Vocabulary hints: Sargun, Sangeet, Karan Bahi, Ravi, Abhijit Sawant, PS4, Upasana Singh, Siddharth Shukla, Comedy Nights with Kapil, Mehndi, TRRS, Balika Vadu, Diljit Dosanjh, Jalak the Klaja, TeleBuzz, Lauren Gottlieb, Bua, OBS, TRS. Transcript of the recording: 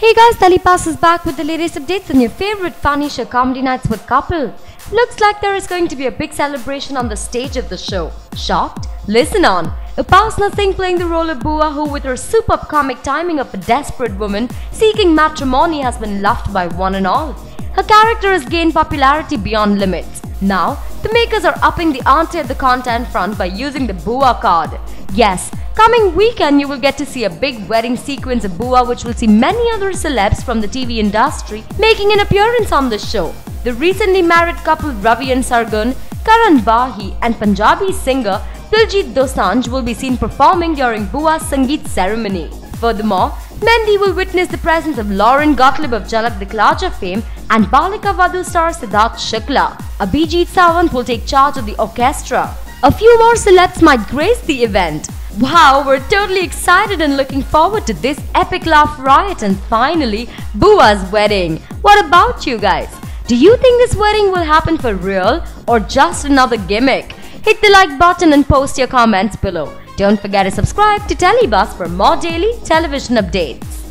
Hey guys, TeleBuzz is back with the latest updates on your favorite funny show, Comedy Nights with Kapil. Looks like there is going to be a big celebration on the stage of the show. Shocked? Listen on. Upasana Singh playing the role of Bua who, with her superb comic timing of a desperate woman seeking matrimony, has been loved by one and all. Her character has gained popularity beyond limits. Now, the makers are upping the ante at the content front by using the Bua card. Yes. Coming weekend, you will get to see a big wedding sequence of Bua, which will see many other celebs from the TV industry making an appearance on the show. The recently married couple Ravi and Sargun, Karan Bahi and Punjabi singer Diljit Dosanjh will be seen performing during Bua's Sangeet ceremony. Furthermore, Mehndi will witness the presence of Lauren Gottlieb of Jalak the Klaja fame and Balika Vadu star Siddharth Shukla. Abhijit Sawant will take charge of the orchestra. A few more celebs might grace the event. Wow, we're totally excited and looking forward to this epic laugh riot and finally, Bua's wedding. What about you guys? Do you think this wedding will happen for real or just another gimmick? Hit the like button and post your comments below. Don't forget to subscribe to TeleBuzz for more daily television updates.